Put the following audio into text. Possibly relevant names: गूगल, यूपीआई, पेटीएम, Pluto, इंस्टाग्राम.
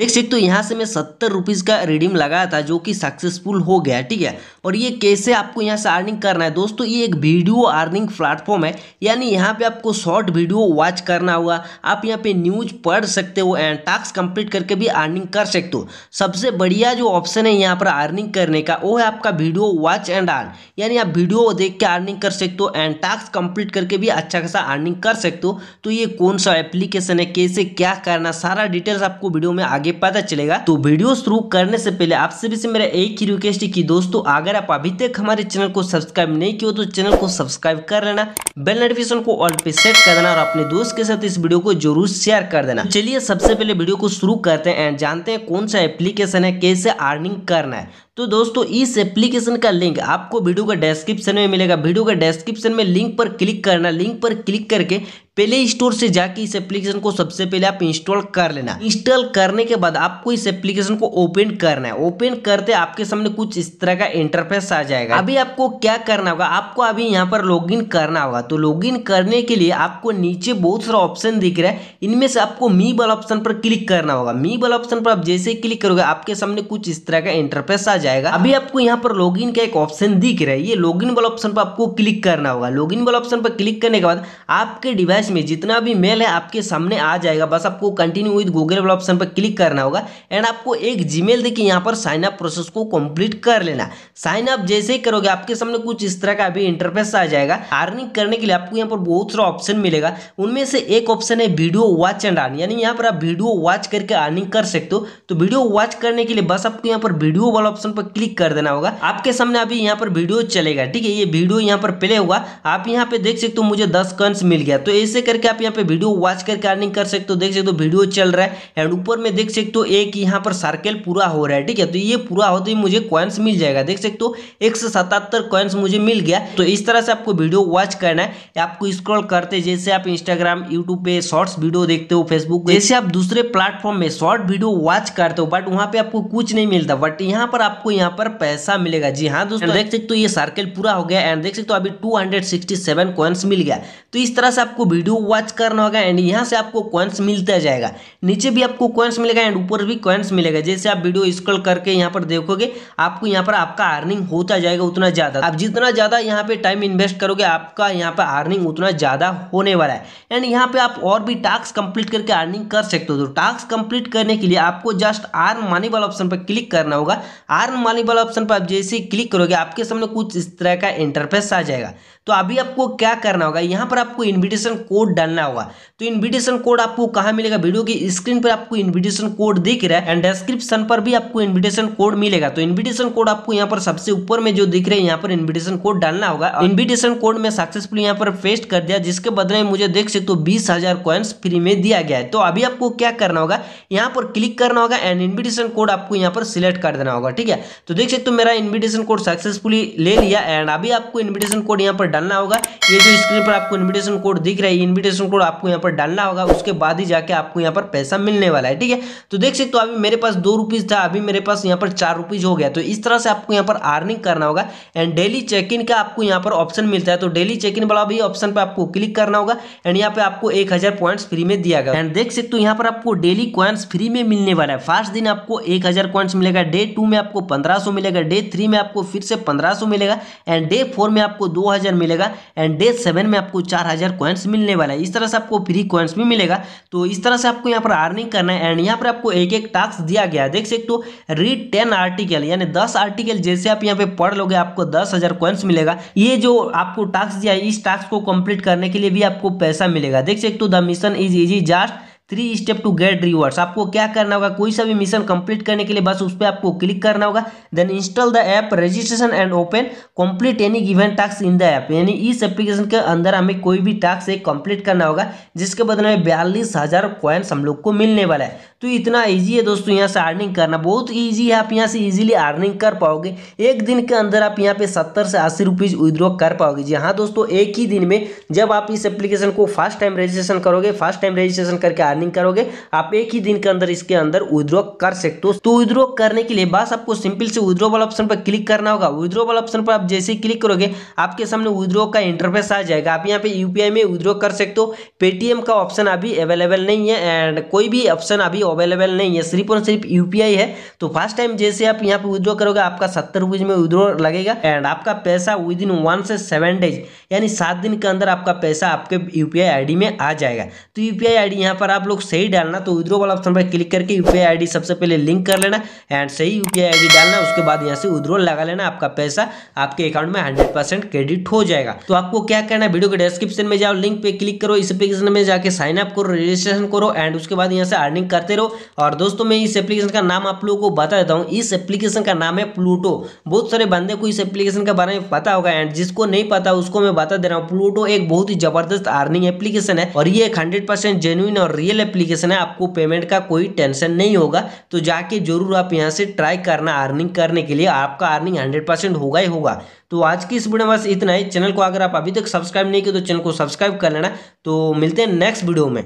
देख सकते हो यहाँ से मैं 70 रुपीज़ का रिडीम लगाया था जो कि सक्सेसफुल हो गया, ठीक है। और ये कैसे आपको यहाँ से अर्निंग करना है दोस्तों, ये एक वीडियो अर्निंग प्लेटफॉर्म है, यानी यहाँ पे आपको शॉर्ट वीडियो वॉच करना होगा। आप यहाँ पे न्यूज पढ़ सकते हो एंड टास्क कंप्लीट करके भी अर्निंग कर सकते हो। सबसे बढ़िया जो ऑप्शन है यहाँ पर अर्निंग करने का वो है आपका वीडियो वॉच एंड अर्न, यानी आप वीडियो देख के अर्निंग कर सकते हो एंड टास्क कंप्लीट करके भी अच्छा खासा अर्निंग कर सकते हो। तो ये कौन सा एप्लीकेशन है, कैसे क्या करना, सारा डिटेल्स आपको वीडियो में आगे पता चलेगा। तो वीडियो शुरू करने से पहले आप सभी से मेरा एक ही रिक्वेस्ट है कि दोस्तों अगर आप अभी तक हमारे चैनल को सब्सक्राइब नहीं किया तो चैनल को सब्सक्राइब कर लेना, बेल नोटिफिकेशन को ऑल पे सेट कर देना और अपने दोस्त के साथ इस वीडियो को जरूर शेयर कर देना। चलिए सबसे पहले वीडियो को शुरू करते हैं एंड जानते हैं कौन सा एप्लीकेशन है, कैसे अर्निंग करना है। तो दोस्तों इस एप्लीकेशन का लिंक आपको वीडियो का डिस्क्रिप्शन में मिलेगा। वीडियो का डिस्क्रिप्शन में लिंक पर क्लिक करना, लिंक पर क्लिक करके प्ले स्टोर से जाके इस एप्लीकेशन को सबसे पहले आप इंस्टॉल कर लेना। इंस्टॉल करने के बाद आपको इस एप्लीकेशन को ओपन करना है। ओपन करते आपके सामने कुछ इस तरह का इंटरफेस आ जाएगा। अभी आपको क्या करना होगा, आपको अभी यहाँ पर लॉगिन करना होगा। तो लॉगिन करने के लिए आपको नीचे बहुत सारा ऑप्शन दिख रहा है, इनमें से आपको मी वाला ऑप्शन पर क्लिक करना होगा। मी वाला ऑप्शन पर आप जैसे क्लिक करोगे आपके सामने कुछ इस तरह का इंटरफेस आ जाएगा। अभी आपको यहाँ पर लॉगिन का एक ऑप्शन दिख रहा है, ये लॉगिन वाला ऑप्शन पर आपको क्लिक करना होगा। लॉगिन वाला ऑप्शन पर क्लिक करने के बाद आपके डिवाइस में जितना भी मेल है आपके सामने आ जाएगा। बस आपको कंटिन्यू विद गूगल वाला ऑप्शन पर क्लिक करना होगा एंड आपको एक जीमेल देके यहाँ पर साइन अप प्रोसेस को कंप्लीट कर लेना। साइन अप जैसे ही करोगे आपके सामने कुछ इस तरह का अभी इंटरफेस आ जाएगा। अर्निंग करने के लिए आपको यहाँ पर बहुत सारा ऑप्शन मिलेगा, उनमें से एक ऑप्शन है वीडियो वॉच एंड अर्न, यानी यहाँ पर आप वीडियो वॉच करके अर्निंग कर सकते हो। तो वीडियो वॉच करने के लिए बस आपको यहाँ पर वीडियो वाला ऑप्शन पर क्लिक कर देना होगा। आपके सामने अभी यहाँ पर वीडियो चलेगा, ठीक है। ये वीडियो यहाँ पर प्ले होगा, आप यहाँ पे देख सकते हो मुझे 10 कॉइंस मिल गया। तो ऐसे करके आप यहाँ पे वीडियो वॉच करके अर्निंग कर सकते हो। देख सकते हो वीडियो चल रहा है एंड ऊपर में देख सकते हो एक यहाँ पर सर्कल पूरा हो रहा है, ठीक है। तो ये पूरा होते ही मुझे कॉइंस मिल जाएगा। देख सकते हो 177 कॉइंस मुझे मिल गया। तो इस तरह से आपको वीडियो वॉच करना है। आपको स्क्रॉल करते जैसे आप इंस्टाग्राम यूट्यूब पे शॉर्ट्स वीडियो देखते हो, फेसबुक पे, जैसे आप दूसरे प्लेटफॉर्म में शॉर्ट वीडियो वॉच करते हो बट वहाँ पे आपको कुछ नहीं मिलता, बट यहाँ पर आपको यहाँ पर पैसा मिलेगा। जी हाँ दोस्तों, देख सकते हो ये सर्कल पूरा हो गया एंड देख सकते हो अभी 267 कॉइंस मिल गया। तो इस तरह से आपको वीडियो वॉच करना होगा एंड यहाँ से आपको कॉइंस मिलता जाएगा। नीचे भी आपको कॉइंस मिलेगा एंड ऊपर भी कॉइंस मिलेगा। जैसे आप वीडियो स्क्रॉल करके यहाँ पर देखोगे आपको यहाँ पर आपका अर्निंग होता जाएगा उतना ज्यादा। आप जितना ज्यादा यहाँ पे टाइम इन्वेस्ट करोगे आपका यहाँ पे अर्निंग उतना ज्यादा होने वाला है एंड यहाँ पे आप और भी टास्क कंप्लीट करके अर्निंग कर सकते हो। तो टास्क कंप्लीट करने के लिए आपको जस्ट अर्न मनी वाला ऑप्शन पर क्लिक करना होगा। अर्न मनी वाला ऑप्शन पर आप जैसे क्लिक करोगे आपके सामने कुछ इस तरह का इंटरफेस आ जाएगा। तो अभी आपको क्या करना होगा, यहाँ पर आपको इन्विटेशन कोड डालना होगा। तो इन्विटेशन कोड आपको कहाँ मिलेगा, वीडियो की स्क्रीन पर आपको इन्विटेशन कोड दिख रहा है एंड डिस्क्रिप्शन पर भी आपको इन्विटेशन कोड मिलेगा। तो इन्विटेशन कोड आपको यहाँ पर सबसे ऊपर में जो दिख रहा है यहाँ पर इन्विटेशन कोड डालना होगा। इन्विटेशन कोड में सक्सेसफुल यहाँ पर पेस्ट कर दिया, जिसके बदले में मुझे देख सकते हो 20,000 कॉइंस फ्री में दिया गया है। तो अभी आपको क्या करना होगा, यहाँ पर क्लिक करना होगा एंड इन्विटेशन कोड आपको यहाँ पर सिलेक्ट कर देना होगा, ठीक है। तो देख सकते हो मेरा इन्विटेशन कोड सक्सेसफुली ले लिया एंड अभी आपको इन्विटेशन कोड यहाँ पर डालना होगा। ये जो स्क्रीन पर आपको इन्विटेशन कोड दिख रहा है इन्विटेशन कोड आपको यहाँ पर डालना होगा, उसके बाद ही जाके आपको यहाँ पर पैसा मिलने वाला है, ठीक है। तो देख सकते हो अभी मेरे पास 2 रुपीज था, अभी मेरे पास यहाँ पर 4 रुपीज हो गया। तो इस तरह से आपको यहाँ पर अर्निंग करना होगा एंड डेली चेक इन का आपको यहाँ पर ऑप्शन मिलता है। तो डेली चेक इन वाला भी ऑप्शन पर आपको क्लिक करना होगा एंड यहाँ पे आपको 1000 पॉइंट्स फ्री में दिया गया एंड देख सकते हो यहाँ पर आपको डेली कॉइंस फ्री में मिलने वाला है। फर्स्ट दिन आपको 1000 कॉइंस मिलेगा, डे 2 में आपको 1500 मिलेगा, डे 3 में आपको फिर से 1500 मिलेगा एंड डे 4 में आपको 2000 मिलेगा एंड डे 7 में आपको 4000 कॉइंस मिलने वाला है। इस तरह से आपको फ्री कॉइंस भी मिलेगा। तो इस तरह से आपको यहाँ पर अर्निंग करना है एंड यहाँ पर आपको एक एक टास्क दिया गया है। देख सकते हो रीड 10 आर्टिकल यानी 10 आर्टिकल जैसे आप यहाँ पे पढ़ लोगे आपको 10,000 कॉइंस मिलेगा। ये जो आपको टास्क दिया है इस टास्क को कंप्लीट करने के लिए भी आपको पैसा मिलेगा। देख सकते हो the mission is easy just 3 step to get rewards. आपको क्या करना होगा, कोई सा भी मिशन कंप्लीट करने के लिए बस उस पर आपको क्लिक करना होगा। Then install the app, registration and open, complete any given task in the app, यानी इस एप्लीकेशन के अंदर हमें कोई भी टास्क एक कंप्लीट करना होगा, जिसके बदले में 42,000 कॉइंस हम लोग को मिलने वाला है। तो इतना ईजी है दोस्तों यहाँ से अर्निंग करना, बहुत ईजी है। आप यहाँ से ईजिली अर्निंग कर पाओगे। एक दिन के अंदर आप यहाँ पे 70 से 80 रुपीज़ विद्रॉ कर पाओगे। जी हाँ दोस्तों, एक ही दिन में जब आप इस एप्लीकेशन को फर्स्ट टाइम रजिस्ट्रेशन करोगे, फर्स्ट टाइम रजिस्ट्रेशन करके अर्निंग करोगे आप एक ही दिन के अंदर इसके अंदर विथड्रॉ कर सकते हो। तो विथड्रॉ करने के लिए बस आपको सिंपल से विथड्रॉ वाला ऑप्शन पर क्लिक करना होगा। विथड्रॉ वाला ऑप्शन पर आप जैसे ही क्लिक करोगे आपके सामने विथड्रॉ का इंटरफेस आ जाएगा। आप यहाँ पे यूपीआई में विथड्रॉ कर सकते हो। पेटीएम का ऑप्शन अभी अवेलेबल नहीं है एंड कोई भी ऑप्शन अभी अवेलेबल नहीं है, सिर्फ और सिर्फ यूपीआई है। तो फर्स्ट टाइम जैसे आप यहाँ पे विथड्रॉ करोगे आपका 70 रुपीज में विथड्रॉ लगेगा एंड आपका पैसा विद इन 1 से 7 डेज यानी 7 दिन के अंदर आपका पैसा आपके यूपीआई आईडी में आ जाएगा। तो यूपीआई आईडी यहाँ पर आप लोग सही डालना। तो विथड्रॉ वाला ऑप्शन पर क्लिक करके यूपीआई आईडी सबसे पहले लिंक कर लेना एंड सही यूपीआई आईडी डालना। उसके बाद यहाँ से विथड्रॉ लगा लेना, आपका पैसा आपके अकाउंट में 100% क्रेडिट हो जाएगा। तो आपको क्या करना है, वीडियो के डिस्क्रिप्शन में जाओ, लिंक पे क्लिक करो, इस एप्लीकेशन में जाके साइन अप करो, रजिस्ट्रेशन करो एंड उसके बाद यहाँ से अर्निंग करते रहो। और दोस्तों मैं इस एप्लीकेशन का नाम आप लोगों को बता देता हूँ, इस एप्लीकेशन का नाम है प्लूटो। बहुत सारे बंदे को इस एप्लीकेशन के बारे में पता होगा एंड जिसको नहीं पता उसको मैं बता दे रहा हूँ। प्लूटो एक बहुत ही जबरदस्त अर्निंग एप्लीकेशन है और ये एक 100% जेन्युइन और रियल एप्लीकेशन है। आपको पेमेंट का कोई टेंशन नहीं होगा। तो जाके जरूर आप यहाँ से ट्राई करना अर्निंग करने के लिए, आपका अर्निंग 100% होगा ही होगा। तो आज की इस वीडियो में बस इतना ही। चैनल को अगर आप अभी तक सब्सक्राइब नहीं किया तो चैनल को सब्सक्राइब कर लेना। तो मिलते हैं नेक्स्ट वीडियो में।